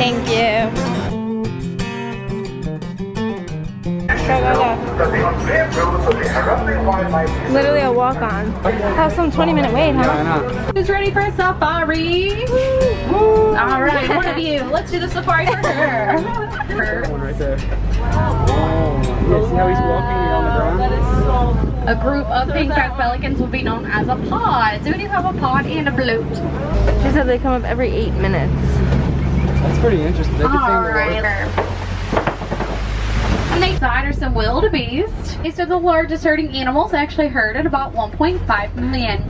Thank you. Go, go, go. Literally a walk-on. Have some 20-minute wait, huh? Yeah, I know. Who's ready for a safari? Woo. All right, one of you. Let's do the safari for her. One right there. Wow. You see how he's walking on the ground? That is so cool. A group of pink-backed pelicans will be known as a pod. So we do have a pod and a bloat. She said they come up every 8 minutes. That's pretty interesting. They and they side are some wildebeest. These are the largest herding animals, actually herd at about 1.5 million.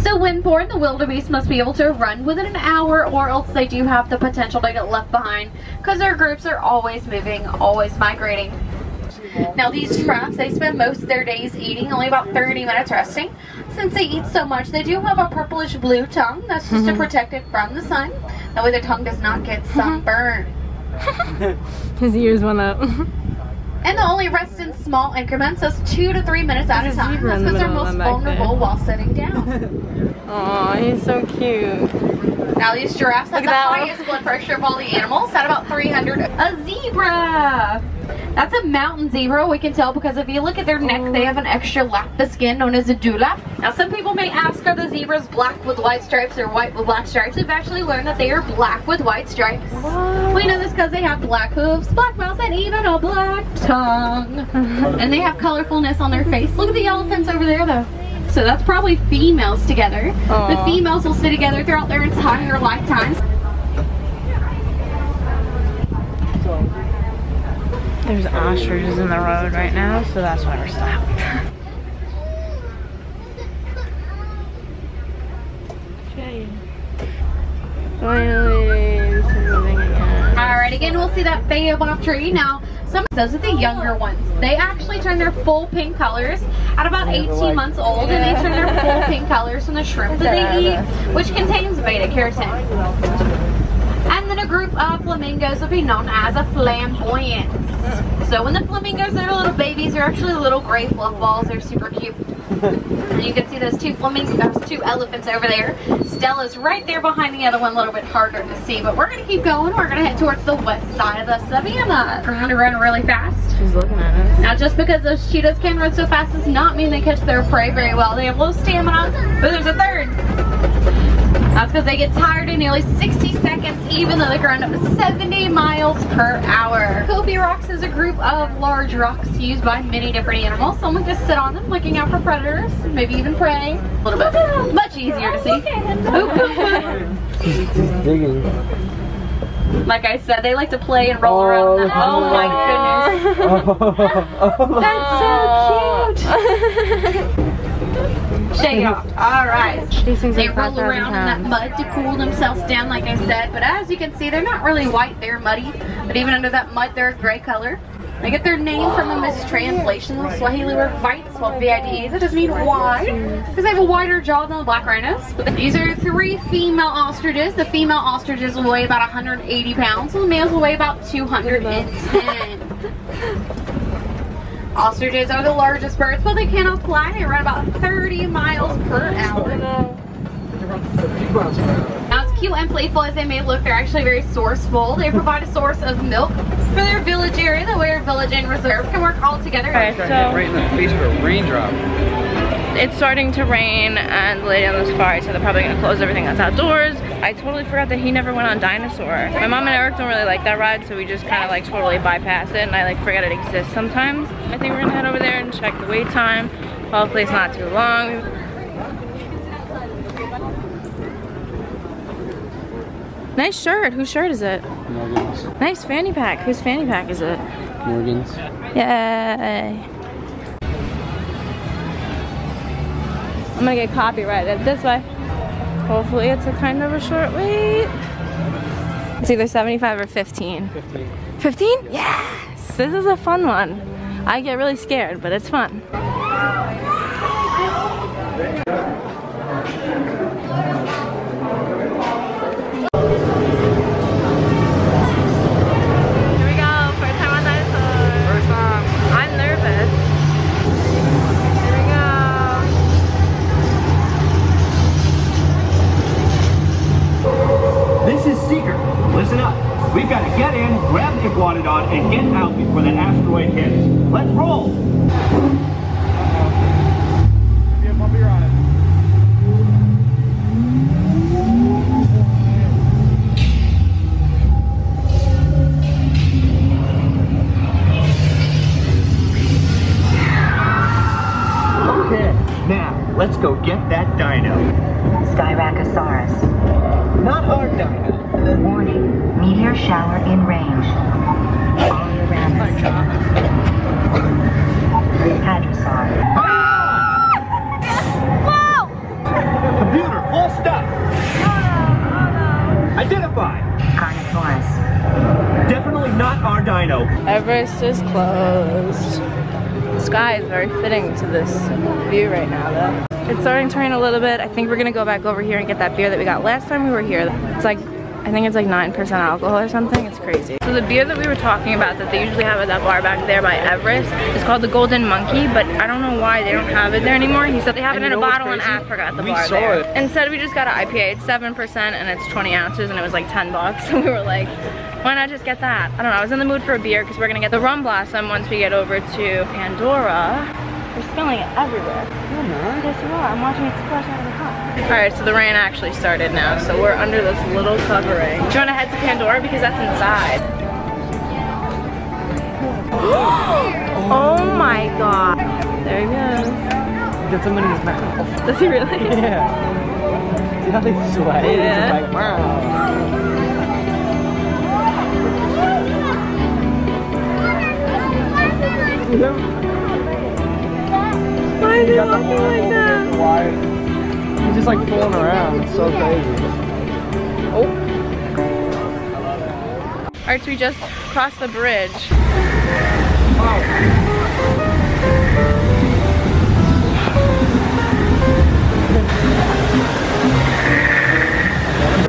So when born, the wildebeest must be able to run within an hour, or else they do have the potential to get left behind because their groups are always moving, always migrating. Now these traps, they spend most of their days eating, only about 30 minutes resting. Since they eat so much, they do have a purplish blue tongue. That's just to protect it from the sun. That way their tongue does not get sunburned. His ears went up. And they'll only rest in small increments, that's 2 to 3 minutes at a time. That's because they're most vulnerable while sitting down. Aw, he's so cute. Now these giraffes have the highest blood pressure of all the animals, at about 300. A zebra! That's a mountain zebra, we can tell because if you look at their neck, they have an extra lap of skin known as a dewlap. Now some people may ask, are the zebras black with white stripes or white with black stripes? We've actually learned that they are black with white stripes. What? We know this because they have black hooves, black mouths, and even a black tongue. And they have colorfulness on their face. Look at the elephants over there though. So that's probably females together. Aww. The females will stay together throughout their entire lifetimes. There's ostriches in the road right now, so that's why we're stopped. Finally, moving again. Alright, again we'll see that baobab tree. Now, those are the younger ones. They actually turn their full pink colors at about 18 months old, and they turn their full pink colors from the shrimp that they eat, which contains beta carotene. And then a group of flamingos will be known as a flamboyant. So when the flamingos are little babies, they're actually little gray fluff balls. They're super cute. And you can see those two flamingos, those two elephants over there. Stella's right there behind the other one, a little bit harder to see. But we're going to keep going. We're going to head towards the west side of the savannah. We're going to run really fast. She's looking at us. Now just because those cheetahs can run so fast does not mean they catch their prey very well. They have low stamina, but there's a third. That's because they get tired in nearly 60 seconds, even though they can run up to 70 miles per hour. Copy rocks is a group of large rocks used by many different animals. Someone just sit on them, looking out for predators, maybe even prey. A little bit much easier to see. Like I said, they like to play and roll around. In the house. Oh my goodness! That's so cute. Shake it off. Alright. They roll around in that mud to cool themselves down, like I said. But as you can see, they're not really white, they're muddy. But even under that mud, they're a gray color. They get their name from a mistranslation. The Swahili word white spelled V-I-D-E. That doesn't mean wide, because they have a wider jaw than the black rhinos. But these are 3 female ostriches. The female ostriches will weigh about 180 pounds, and the males will weigh about 210. Ostriches are the largest birds, but they cannot fly. They run about 30 miles per hour. Now, as cute and playful as they may look, they're actually very sourceful. They provide a source of milk for their village area. The way our village and reserve can work all together. Okay, so right in the face for a raindrop. It's starting to rain and the lady on the safari, so they're probably gonna close everything that's outdoors. I totally forgot that he never went on Dinosaur. My mom and Eric don't really like that ride, so we just kind of like totally bypass it, and I like forget it exists sometimes. I think we're gonna head over there and check the wait time. Hopefully it's not too long. Nice shirt, whose shirt is it? Morgan's. Nice fanny pack, whose fanny pack is it? Morgan's. Yay. I'm gonna get copyrighted this way. Hopefully it's a kind of a short wait. It's either 75 or 15. 15. 15? Yes! This is a fun one. I get really scared, but it's fun. Listen up. We've got to get in, grab the Iguanodon, and get out before that asteroid hits. Let's roll! Uh-oh. Be a bumper on it. Now, let's go get that dino. Styracosaurus. Not our dino. Warning, meteor shower in range. All around us. Hadrosaur. Whoa! Computer, full stop. Oh no. Identify. Carnotaurus. Definitely not our dino. Everest is closed. The sky is very fitting to this view right now though. It's starting to rain a little bit. I think we're gonna go back over here and get that beer that we got last time we were here. It's like, I think it's like 9% alcohol or something. It's crazy. So the beer that we were talking about that they usually have at that bar back there by Everest is called the Golden Monkey, but I don't know why they don't have it there anymore. He said they have it in a bottle in Africa at the bar there. Instead we just got an IPA. It's 7% and it's 20 ounces and it was like $10. So we were like, why not just get that? I don't know, I was in the mood for a beer because we're gonna get the Rum Blossom once we get over to Pandora. We're spilling it everywhere. Oh no. Yes you are, I'm watching it splash out of the cup. Alright, so the rain actually started now, so we're under this little covering. Do you wanna head to Pandora? Because that's inside. Oh my god. There he goes. Get someone in his mouth. Does he really? Yeah. See how they sweat? Yeah. It's like, wow. Why is it looking like that? Wide. He's just like fooling around. It's so crazy. Oh. Alright, so we just crossed the bridge. Wow.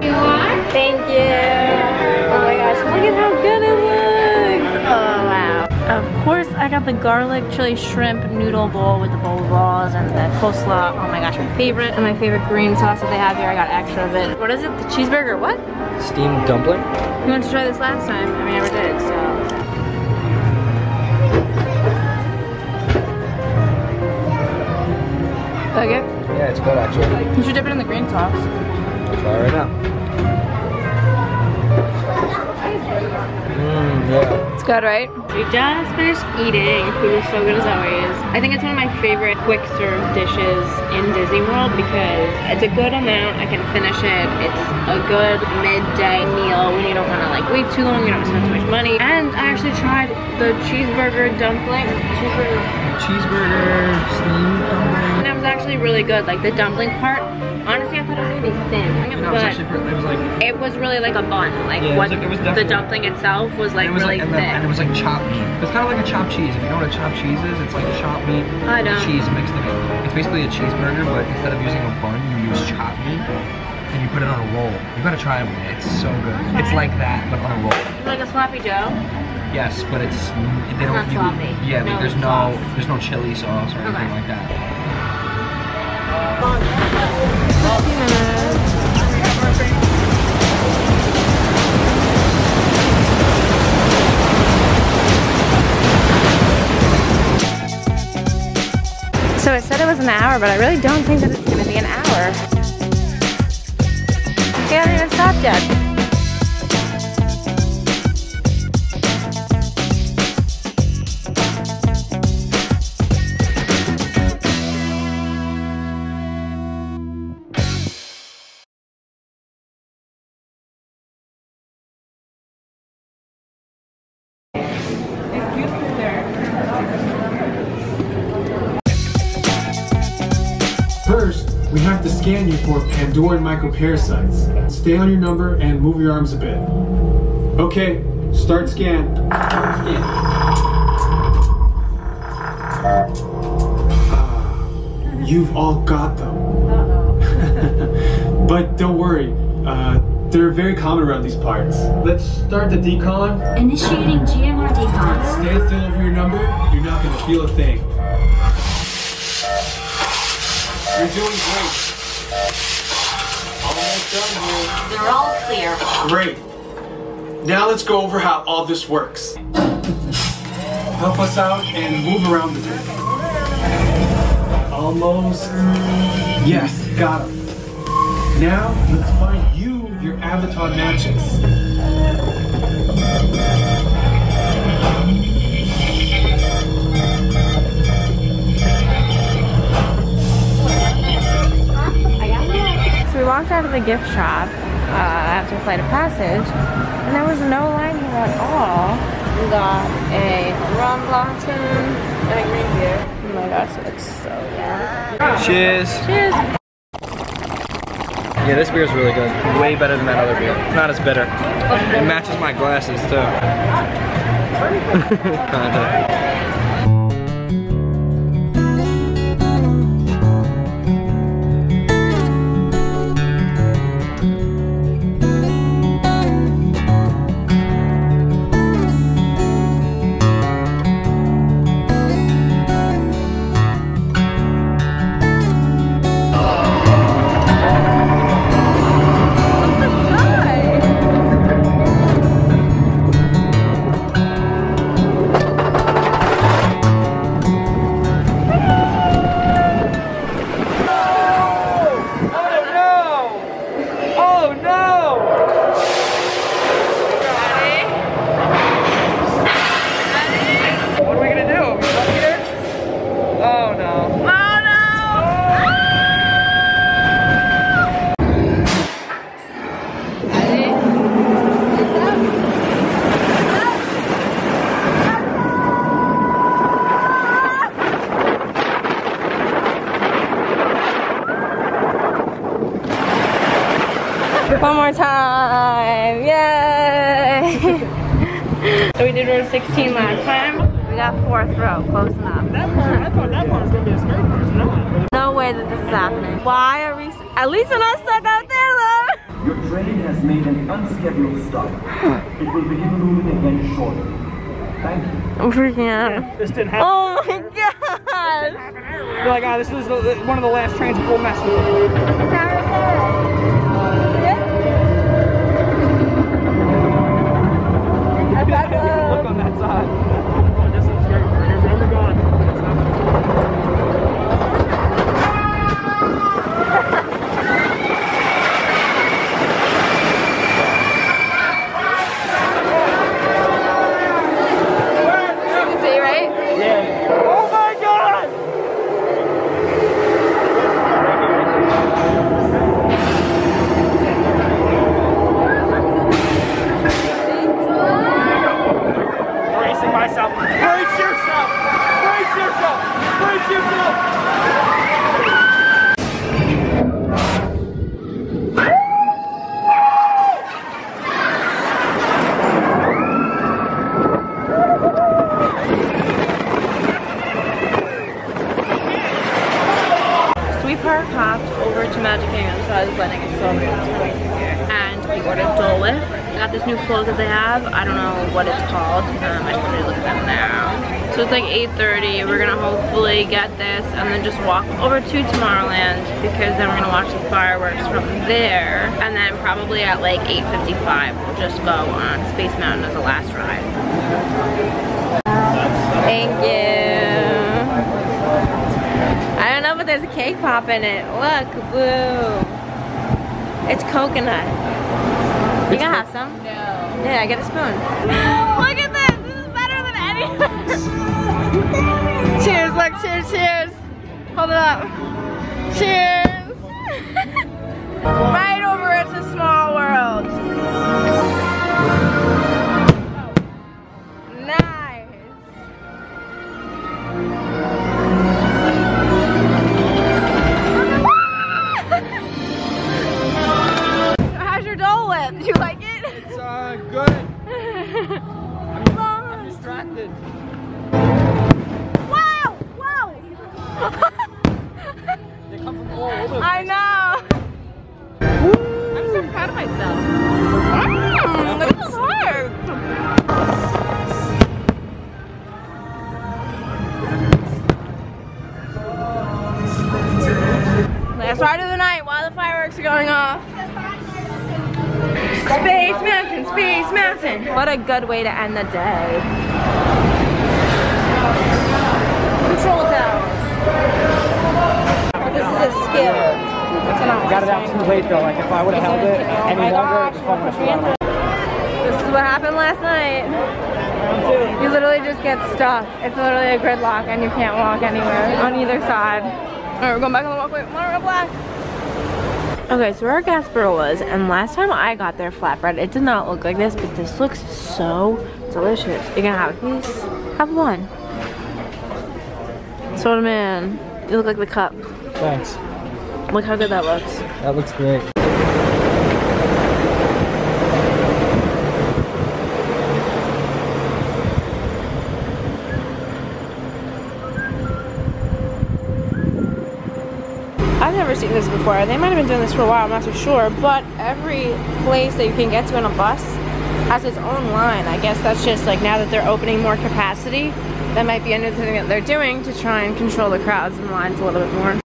You are? Thank you. Oh my gosh, look at how good it looks. Oh wow. Of course, I got the garlic chili shrimp noodle bowl with the bowl of balls and the coleslaw. Oh my gosh, my favorite. And my favorite green sauce that they have here, I got extra of it. What is it? The cheeseburger, what? Steamed dumpling. You wanted to try this last time. I mean, I never did, so. Is that good? Yeah, it's good actually. You should dip it in the green sauce. Try it right now. Yeah. It's good, right? We just finished eating. Food is so good as always. I think it's one of my favorite quick serve dishes in Disney World because it's a good amount. I can finish it. It's a good midday meal when you don't want to like wait too long. You don't spend too much money. And I actually tried the cheeseburger dumpling. Cheeseburger steamed dumpling. And it was actually really good. Like the dumpling part. Honestly, I thought it was gonna be thin. No, it was really like a bun. Like yeah, what the dumpling itself was like really thick. And it was like chopped meat. It's kind of like a chopped cheese. If you know what a chopped cheese is, it's like chopped meat and cheese mixed together. It's basically a cheeseburger, but instead of using a bun, you use chopped meat and you put it on a roll. You gotta try it with it. It's so good. Okay. It's like that, but on a roll. It's like a sloppy Joe. Yes, but it's not sloppy. Yeah, no, there's no chili sauce or anything like that. So it said it was an hour, but I really don't think that it's going to be an hour. They haven't even stopped yet. Scan you for Pandoran microparasites. Stay on your number and move your arms a bit. Okay, start scan. You've all got them. But don't worry, they're very common around these parts. Let's start the decon. Initiating GMR decon. Stay still over your number, you're not gonna feel a thing. You're doing great. Almost done here. They're all clear. Great. Now let's go over how all this works. Help us out and move around the bit. Almost. Yes, got him. Now let's find you your avatar matches. We walked out of the gift shop after Flight of Passage, and there was no line here at all. We got a Ramblanton and a green beer. Oh my gosh, it looks so good. Cheers. Cheers. Yeah, this beer is really good. Way better than that other beer. It's not as bitter. It matches my glasses too. Kinda. One more time, yay! So we did row 16 last time. We got fourth row, close enough. I thought that one was gonna be a straight person, no? No way that this is happening. Why are we? At least we're not stuck out there, though. Your train has made an unscheduled stop. It will begin moving again shortly. Thank you. I'm freaking out. Yeah, this didn't happen. Oh my gosh! You're like, ah, oh, this is one of the last trains we'll mess with. Look on that side. Oh, this is great. You're never gone. You see, right? Yeah. Oh my God! Myself. Brace yourself! Brace yourself! Brace yourself! Sweeper hopped over to Magic Kingdom, so I was letting it slow down. And we ordered Dole Whip. Got this new float that they have. I don't know what it's called. I should probably look at that now. So it's like 8:30. We're gonna hopefully get this and then just walk over to Tomorrowland, because then we're gonna watch the fireworks from there. And then probably at like 8:55, we'll just go on Space Mountain as the last ride. Thank you. I don't know, but there's a cake pop in it. Look, woo. It's coconut. You gonna have some? No. Yeah, I get a spoon. Look at this! This is better than anything! Cheers, look, cheers, cheers! Hold it up. Cheers! Right over at the small world. Last ride of the night while the fireworks are going off. Space Mountain, Space Space Mountain. What a good way to end the day. Control tower. But this is a skill. I got it out too late though. Like if I would have held it any longer, it's fun much longer. This is what happened last night. You literally just get stuck. It's literally a gridlock and you can't walk anywhere on either side. All right, we're going back on the walkway. Monorail black. Okay, so where our Gasparo was, and last time I got their flatbread, it did not look like this, but this looks so delicious. You can have a piece, have one. Soda man, you look like the cup. Thanks. Look how good that looks. That looks great. Seen this before. They might have been doing this for a while, I'm not so sure, but every place that you can get to in a bus has its own line. I guess that's just like now that they're opening more capacity, that might be another thing that they're doing to try and control the crowds and lines a little bit more.